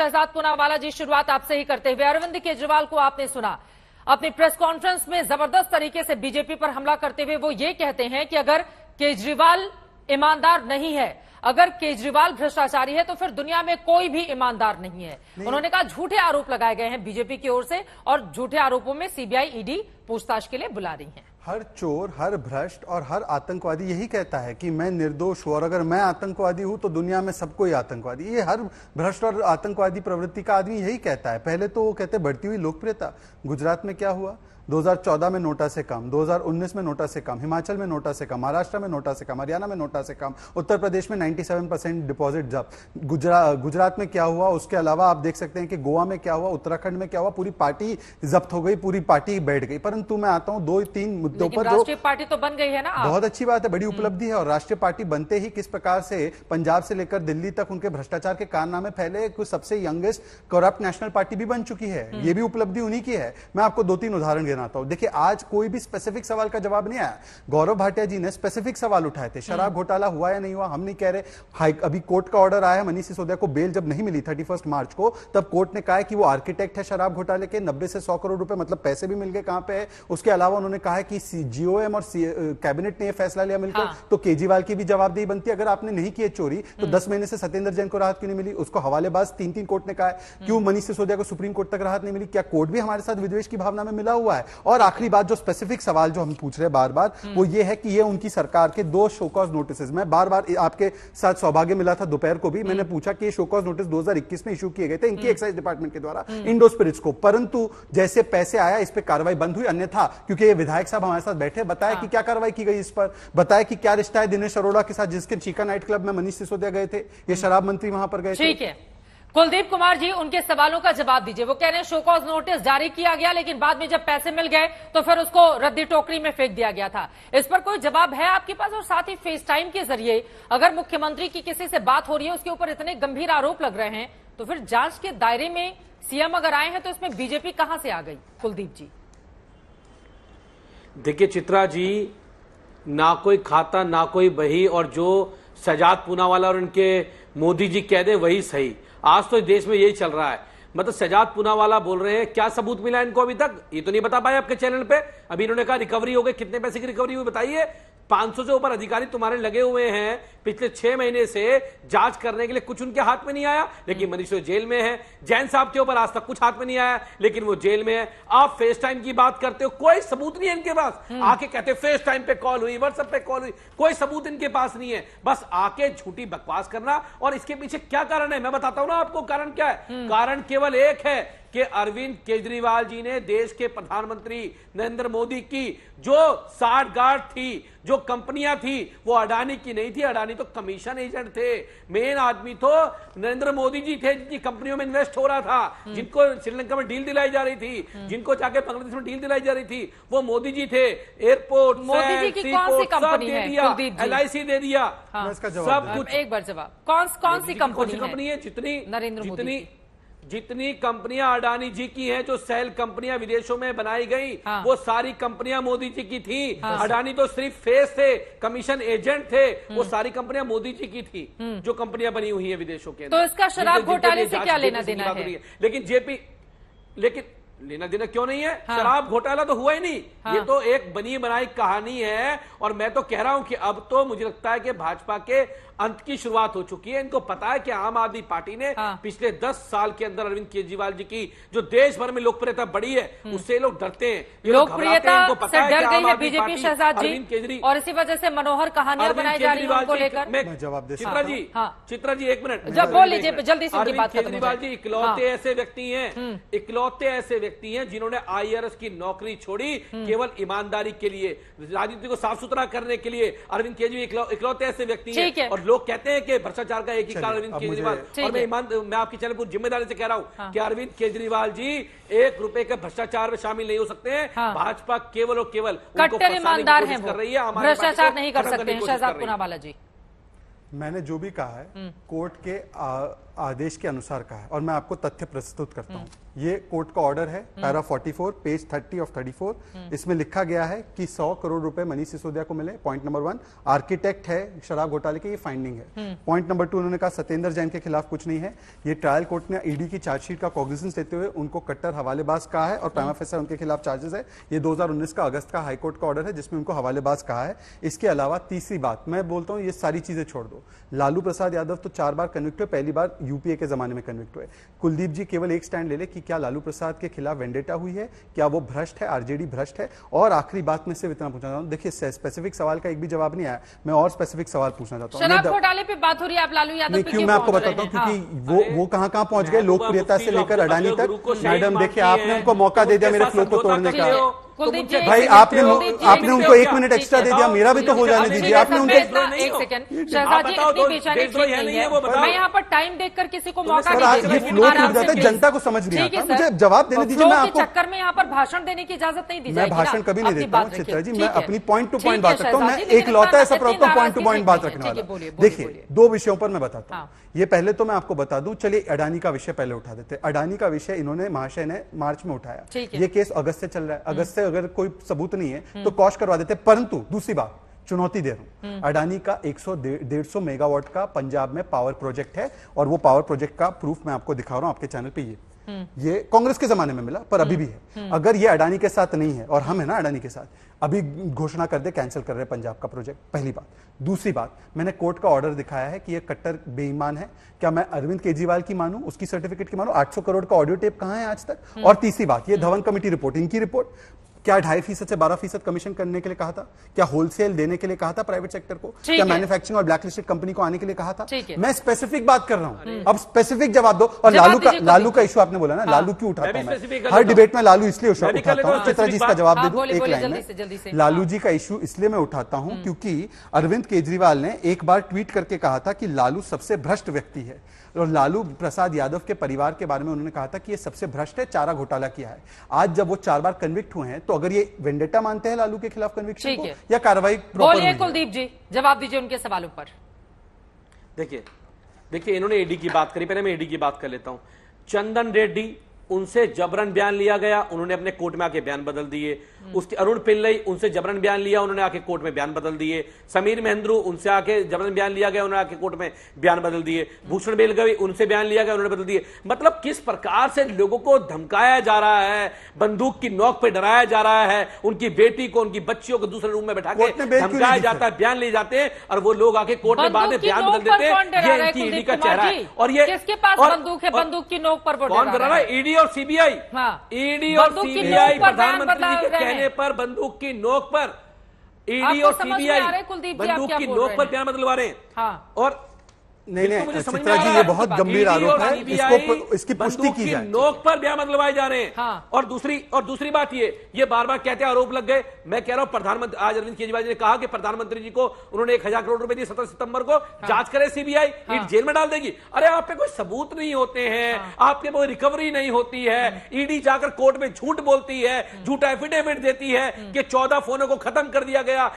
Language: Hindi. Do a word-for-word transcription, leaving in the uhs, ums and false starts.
शहजाद पुनावाला जी, शुरुआत आपसे ही करते हुए, अरविंद केजरीवाल को आपने सुना अपनी प्रेस कॉन्फ्रेंस में जबरदस्त तरीके से बीजेपी पर हमला करते हुए। वो ये कहते हैं कि अगर केजरीवाल ईमानदार नहीं है, अगर केजरीवाल भ्रष्टाचारी है, तो फिर दुनिया में कोई भी ईमानदार नहीं है। नहीं। उन्होंने कहा झूठे आरोप लगाए गए हैं बीजेपी की ओर से, और झूठे आरोपों में सीबीआई ईडी पूछताछ के लिए बुला रही है। हर चोर, हर भ्रष्ट और हर आतंकवादी यही कहता है कि मैं निर्दोष हूँ, और अगर मैं आतंकवादी हूँ तो दुनिया में सबको ही आतंकवादी। ये हर भ्रष्ट और आतंकवादी प्रवृत्ति का आदमी यही कहता है। पहले तो वो कहते बढ़ती हुई लोकप्रियता। गुजरात में क्या हुआ? दो हज़ार चौदह में नोटा से कम, दो हज़ार उन्नीस में नोटा से कम, हिमाचल में नोटा से कम, महाराष्ट्र में नोटा से कम, हरियाणा में नोटा से कम, उत्तर प्रदेश में सत्तानवे परसेंट डिपॉजिट जब्त। गुजरा, गुजरात में क्या हुआ? उसके अलावा आप देख सकते हैं कि गोवा में क्या हुआ, उत्तराखंड में क्या हुआ, पूरी पार्टी जब्त हो गई, पूरी पार्टी बैठ गई। परंतु मैं आता हूँ दो तीन मुद्दों पर। राष्ट्रीय पार्टी तो बन गई है ना, बहुत अच्छी बात है, बड़ी उपलब्धि है। और राष्ट्रीय पार्टी बनते ही किस प्रकार से पंजाब से लेकर दिल्ली तक उनके भ्रष्टाचार के कारनामे फैले। कुछ सबसे यंगेस्ट करप्ट नेशनल पार्टी भी बन चुकी है, ये भी उपलब्धि उन्हीं की है। मैं आपको दो तीन उदाहरण देखिए। आज कोई भी स्पेसिफिक सवाल का जवाब नहीं आया। गौरव भाटिया जी ने स्पेसिफिक सवाल उठाए थे, शराब घोटाला हुआ या नहीं हुआ, हम नहीं कह रहे। हाई अभी कोर्ट का ऑर्डर आया है, मनीष सिसोदिया को बेल जब नहीं मिली इकतीस मार्च को, तब कोर्ट ने कहा कि वो आर्किटेक्ट है शराब घोटाले के, नब्बे से सौ करोड़ रुपए, मतलब पैसे भी मिल गए, कहां पे है। उसके अलावा उन्होंने कहा कि जीओएम और कैबिनेट ने यह फैसला लिया मिलकर, तो केजरीवाल की भी जवाबदेही बनती है। अगर आपने नहीं किए चोरी तो दस महीने से सत्येंद्र जैन को राहत क्यों नहीं मिली? उसको हवालेबाज तीन तीन कोर्ट ने कहा। क्यों मनीष सिसोदिया को सुप्रीम कोर्ट तक राहत नहीं मिली? क्या कोर्ट भी हमारे साथ विद्वेश की भावना में मिला हुआ? और आखिरी बात, जो स्पेसिफिक सवाल जो हम पूछ रहे हैं बार बार, वो ये है कि ये उनकी सरकार के दो शोकॉज नोटिसेस में बार बार, आपके साथ सौभाग्य मिला था दोपहर को भी, मैंने पूछा कि ये शोकॉज नोटिस दो हज़ार इक्कीस में इशू किए गए थे इनकी एक्साइज डिपार्टमेंट के द्वारा इंडो स्पिरिट्स को, परंतु जैसे पैसे आया इस पर कार्रवाई बंद हुई, अन्यथा, क्योंकि ये विधायक साहब हमारे साथ बैठे, बताया कि क्या कार्रवाई की गई इस पर, बताया कि क्या रिश्ता है दिनेश अरोड़ा के साथ, जिसके चीका नाइट क्लब में मनीष सिसोदिया गए थे, ये शराब मंत्री वहां पर गए थे। कुलदीप कुमार जी, उनके सवालों का जवाब दीजिए। वो कह रहे हैं शो कॉज नोटिस जारी किया गया, लेकिन बाद में जब पैसे मिल गए तो फिर उसको रद्दी टोकरी में फेंक दिया गया था। इस पर कोई जवाब है आपके पास? और साथ ही फेस टाइम के जरिए अगर मुख्यमंत्री की किसी से बात हो रही है, उसके ऊपर इतने गंभीर आरोप लग रहे हैं, तो फिर जांच के दायरे में सीएम अगर आए हैं तो इसमें बीजेपी कहां से आ गई? कुलदीप जी देखिए, चित्रा जी, ना कोई खाता ना कोई बही, और जो शहजाद पुनावाला और इनके मोदी जी कह दे वही सही। आज तो देश में यही चल रहा है। मतलब शहजाद पुनावाला बोल रहे हैं, क्या सबूत मिला इनको अभी तक, ये तो नहीं बता पाए आपके चैनल पे। अभी इन्होंने कहा रिकवरी हो गई, कितने पैसे की रिकवरी हुई बताइए। पाँच सौ से ऊपर अधिकारी तुम्हारे लगे हुए हैं पिछले छह महीने से जांच करने के लिए, कुछ उनके हाथ में नहीं आया। लेकिन मनीष जेल में है, जैन साहब के ऊपर आज तक कुछ हाथ में नहीं आया, लेकिन वो जेल में है। आप फेस टाइम की बात करते हो, कोई सबूत नहीं है इनके पास। आके कहते हो फेस टाइम पे कॉल हुई, व्हाट्सएप पे कॉल हुई, कोई सबूत इनके पास नहीं है, बस आके झूठी बकवास करना। और इसके पीछे क्या कारण है मैं बताता हूं ना आपको, कारण क्या है। कारण केवल एक है कि अरविंद केजरीवाल जी ने देश के प्रधानमंत्री नरेंद्र मोदी की जो साठगांठ थी, जो कंपनियां थी, वो अडानी की नहीं थी। अडानी तो कमीशन एजेंट थे, मेन आदमी तो नरेंद्र मोदी जी थे, जिनकी कंपनियों में इन्वेस्ट हो रहा था, जिनको श्रीलंका में डील दिलाई जा रही थी, जिनको जाके बांग्लादेश में डील दिलाई जा रही थी, वो मोदी जी थे। एयरपोर्ट, मोदी जी की कौन सी कंपनी है? एल आई सी दे दिया, सब कुछ। एक बार जवाब, कौन कौन सी कंपनी है? जितनी नरेंद्र जितनी जितनी कंपनियां अडानी जी की हैं, जो सेल कंपनियां विदेशों में बनाई गई, हाँ। वो सारी कंपनियां मोदी जी की थी। हाँ। अडानी तो सिर्फ फेस थे, कमीशन एजेंट थे, वो सारी कंपनियां मोदी जी की थी जो कंपनियां बनी हुई हैं विदेशों के। तो इसका शराब घोटाले से क्या लेना देना है? लेकिन जेपी लेकिन लेना देना क्यों नहीं है? हाँ। शराब घोटाला तो हुआ ही नहीं। हाँ। ये तो एक बनी बनाई कहानी है। और मैं तो कह रहा हूं कि अब तो मुझे लगता है कि भाजपा के अंत की शुरुआत हो चुकी है। इनको पता है कि आम आदमी पार्टी ने हाँ। पिछले दस साल के अंदर अरविंद केजरीवाल जी की जो देश भर में लोकप्रियता बढ़ी है, उससे लोग डरते हैं, लोकप्रियता से डर गई है बीजेपी। शहजाद जी, और इसी वजह से मनोहर कहानियां बनाई जा रही है उनको लेकर। जवाब दे चित्रा जी, चित्रा जी एक मिनट जब बोल लीजिए जल्दी से। अरविंद केजरीवाल जी इकलौते ऐसे व्यक्ति हैं, इकलौते ऐसे व्यक्ति हैं जिन्होंने आई ए एस की नौकरी छोड़ी केवल ईमानदारी के लिए, राजनीति को साफ सुथरा करने के लिए। अरविंद केजरीवाल इकलौते ऐसे व्यक्ति हैं, और लोग कहते हैं कि भ्रष्टाचार का एक ही कारण अरविंद केजरीवाल। और मैं ईमान मैं आपकी चैनल पूरी जिम्मेदारी से कह रहा हूं हाँ। कि अरविंद केजरीवाल जी एक रुपए के भ्रष्टाचार में शामिल नहीं हो सकते हैं। हाँ। भाजपा केवल और केवल कट्टर ईमानदार है, भ्रष्टाचार नहीं कर सकते। शहजाद पुनावाला जी, मैंने जो भी कहा है कोर्ट के आदेश के अनुसार कहा है और मैं आपको तथ्य प्रस्तुत करता हूँ। ये कोर्ट का ऑर्डर है, पैरा चौवालीस, पेज तीस ऑफ चौंतीस। इसमें लिखा गया है कि सौ करोड़ रुपए मनीष सिसोदिया को मिले। पॉइंट नंबर वन, आर्किटेक्ट है शराब घोटाले के, ये फाइंडिंग है। पॉइंट नंबर टू, उन्होंने कहा सत्येंद्र जैन के खिलाफ कुछ नहीं है। ये ट्रायल कोर्ट ने ईडी की चार्जशीट का कॉग्निजेंस लेते हुए उनको कट्टर हवालेबाज कहा है और प्राइमा फेसर उनके खिलाफ चार्जेस है। ये दो हजार उन्नीस का अगस्त का हाईकोर्ट का ऑर्डर है जिसमें उनको हवालेबाज कहा है। इसके अलावा तीसरी बात मैं बोलता हूँ, ये सारी चीजें छोड़ दो, लालू प्रसाद यादव तो चार बार कन्विक्ट हुए, पहली बार यूपीए के जमाने में कन्विक्ट हुए। कुलदीप जी केवल एक स्टैंड ले ले कि क्या लालू प्रसाद के खिलाफ वेंडेटा हुई है, क्या वो भ्रष्ट है, आरजेडी भ्रष्ट है। और आखिरी बात में सिर्फ इतना पूछना चाहता हूं, देखिए स्पेसिफिक सवाल का एक भी जवाब नहीं आया, मैं और स्पेसिफिक सवाल पूछना चाहता हूं। शराब घोटाले पे बात हो रही है, आप लालू यादव पे क्यों? मैं आपको बताता हूं क्योंकि वो वो कहां कहां पहुंच गए, लोकप्रियता से लेकर अडानी तक। मैडम देखिए, आपने उनको मौका दे दिया मेरे फ्लो को तोड़ने का। भाई आपने आपने उनको एक मिनट एक्स्ट्रा दे दिया, मेरा भी तो हो जाने दीजिए। आपने उनको एक सेकंड, शहजाद जी अपनी बेचारी नहीं है, मैं यहाँ पर टाइम देखकर किसी को मौका नहीं देता है, जनता को समझ नहीं आता, मुझे जवाब देने दीजिए। मैं आपको चक्कर में यहाँ पर भाषण देने की इजाजत नहीं दी, मैं भाषण कभी नहीं देता हूँ चित्रा जी, मैं अपनी पॉइंट टू पॉइंट बात रखता हूँ। मैं एक लौता ऐसा प्रॉब्लम पॉइंट टू पॉइंट बात रखने वाला। देखिए दो विषयों पर मैं बताता हूँ, ये पहले तो मैं आपको बता दूं, चलिए अडानी का विषय पहले उठा देते हैं। अडानी का विषय इन्होंने महाशय ने मार्च में उठाया, ये केस अगस्त से चल रहा है, अगस्त से अगर कोई सबूत नहीं है तो कॉश करवा देते। परंतु दूसरी बात चुनौती दे रहा हूं, अडानी का एक सौ डेढ़ सौ मेगावाट का पंजाब में पावर प्रोजेक्ट है और वो पावर प्रोजेक्ट का प्रूफ मैं आपको दिखा रहा हूं आपके चैनल पे। ये ये कांग्रेस के जमाने में मिला पर अभी भी है। अगर ये अडानी के साथ नहीं है और हम है ना अडानी के साथ, अभी घोषणा कर दे कैंसिल कर रहे हैं पंजाब का प्रोजेक्ट, पहली बात। दूसरी बात, मैंने कोर्ट का ऑर्डर दिखाया है कि ये कट्टर बेईमान है। क्या मैं अरविंद केजरीवाल की मानूं, उसकी सर्टिफिकेट की मानूं? आठ सौ करोड़ का ऑडियो टेप कहां है आज तक? और तीसरी बात, ये धवन कमेटी रिपोर्ट, इनकी रिपोर्ट क्या ढाई फीसद से बारह फीसद कमीशन करने के लिए कहा था? क्या होलसेल देने के लिए कहा था प्राइवेट सेक्टर को? क्या मैन्युफैक्चरिंग और ब्लैकलिस्टेड कंपनी को आने के लिए कहा था? मैं स्पेसिफिक बात कर रहा हूं, अब स्पेसिफिक जवाब दो। और लालू का लालू का इशू आपने बोला ना, लालू क्यों उठाता हूं हर डिबेट में? लालू इसलिए उठाता हूं, चित्रा जी इसका जवाब दे दो एक लाइन में। लालू जी का इशू इसलिए मैं उठाता हूं क्योंकि अरविंद केजरीवाल ने एक बार ट्वीट करके कहा था कि लालू सबसे भ्रष्ट व्यक्ति है और लालू प्रसाद यादव के परिवार के बारे में उन्होंने कहा था कि ये सबसे भ्रष्ट है, चारा घोटाला किया है। आज जब वो चार बार कन्विक्ट हुए हैं तो अगर ये वेंडेटा मानते हैं लालू के खिलाफ कन्विक्शन को या कार्रवाई प्रॉपर? बोलिए कुलदीप जी, जवाब दीजिए उनके सवालों पर। देखिए देखिए इन्होंने ईडी की बात करी, पहले मैं ईडी की बात कर लेता हूं। चंदन रेड्डी, उनसे जबरन बयान लिया गया, उन्होंने अपने कोर्ट में आके बयान बदल दिए। उसके अरुण पिल्लै, उनसे जबरन बयान लिया, उन्होंने आके कोर्ट में बयान बदल दिए। समीर महेंद्रू, उनसे आके जबरन बयान लिया गया, उन्होंने आके कोर्ट में बयान बदल दिए। भूषण बेलगवी, उनसे बयान लिया गया, उन्होंने बदल दिए। मतलब किस प्रकार से लोगों को धमकाया जा रहा है, बंदूक की नोक पर डराया जा रहा है, उनकी बेटी को, उनकी बच्चियों को दूसरे रूम में बैठा के धमकाया जाता है, बयान ले जाते हैं और वो लोग आके कोर्ट में बाद में बयान बदल देते हैं। ये इनकी ईडी का चेहरा है। और ये किसके पास बंदूक है? बंदूक की नोक पर कौन डरा रहा है? ईडी और सीबीआई। ईडी और सीबीआई प्रधानमंत्री के कहने पर, बंदूक की नोक पर, ईडी और सीबीआई बंदूक की नोक पर बयान बदलवा रहे हैं। और नहीं नहीं चित्रा जी, ये बहुत गंभीर आरोप है, इसको इसकी पुष्टि की जाए। नोक पर बयान बदलवाए जा रहे हैं। हाँ। और दूसरी और दूसरी बात ये ये बार बार कहते हैं आरोप लग गए। मैं कह रहा हूँ प्रधानमंत्री, आज अरविंद केजरीवाल जी ने कहा कि प्रधानमंत्री जी को उन्होंने एक हजार करोड़ रुपए दिए सत्रह सितंबर को। हाँ। जांच करे सीबीआई, ईडी जेल में डाल देगी। अरे आप पे कोई सबूत नहीं होते हैं, आपके कोई रिकवरी नहीं होती है। ईडी जाकर कोर्ट में झूठ बोलती है, झूठा एफिडेविट देती है कि चौदह फोनों को खत्म कर दिया गया।